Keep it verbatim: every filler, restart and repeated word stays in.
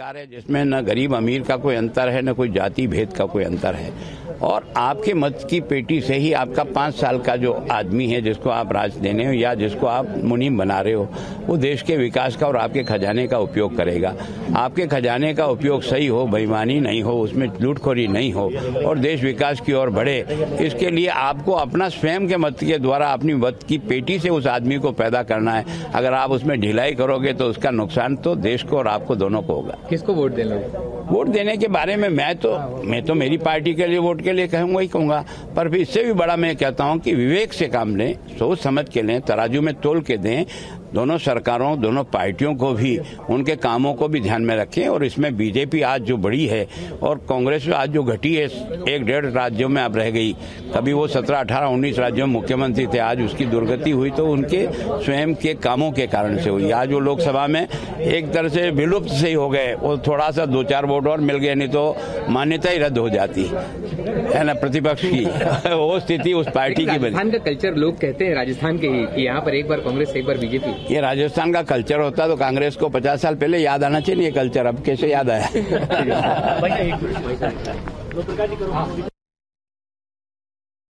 सरकार है जिसमें न गरीब अमीर का कोई अंतर है, न कोई जाति भेद का कोई अंतर है। और आपके मत की पेटी से ही आपका पाँच साल का जो आदमी है जिसको आप राज देने हो या जिसको आप मुनीम बना रहे हो, वो देश के विकास का और आपके खजाने का उपयोग करेगा। आपके खजाने का उपयोग सही हो, बेईमानी नहीं हो, उसमें लूटखोरी नहीं हो और देश विकास की ओर बढ़े, इसके लिए आपको अपना स्वयं के मत के द्वारा अपनी मत की पेटी से उस आदमी को पैदा करना है। अगर आप उसमें ढिलाई करोगे तो उसका नुकसान तो देश को और आपको दोनों को होगा। किसको वोट देना है? वोट देने के बारे में मैं तो मैं तो मेरी पार्टी के लिए वोट के लिए कहूँगा ही कहूँगा, पर भी इससे भी बड़ा मैं कहता हूँ कि विवेक से काम लें, सोच समझ के लें, तराजू में तोल के दें। दोनों सरकारों, दोनों पार्टियों को भी उनके कामों को भी ध्यान में रखें। और इसमें बीजेपी आज जो बड़ी है और कांग्रेस आज जो घटी है, एक डेढ़ राज्यों में अब रह गई, कभी वो सत्रह अठारह उन्नीस राज्यों में मुख्यमंत्री थे, आज उसकी दुर्गति हुई तो उनके स्वयं के कामों के कारण से हुई। आज वो लोकसभा में एक तरह से विलुप्त से ही हो गए, वो थोड़ा सा दो चार वोट और मिल गए, नहीं तो मान्यता ही रद्द हो जाती है ना प्रतिपक्ष की। वो स्थिति उस पार्टी की बनी। राजस्थान का कल्चर लोग कहते हैं राजस्थान के ही कि यहाँ पर एक बार कांग्रेस एक बार बीजेपी, ये राजस्थान का कल्चर होता तो कांग्रेस को पचास साल पहले याद आना चाहिए ये कल्चर, अब कैसे याद आया।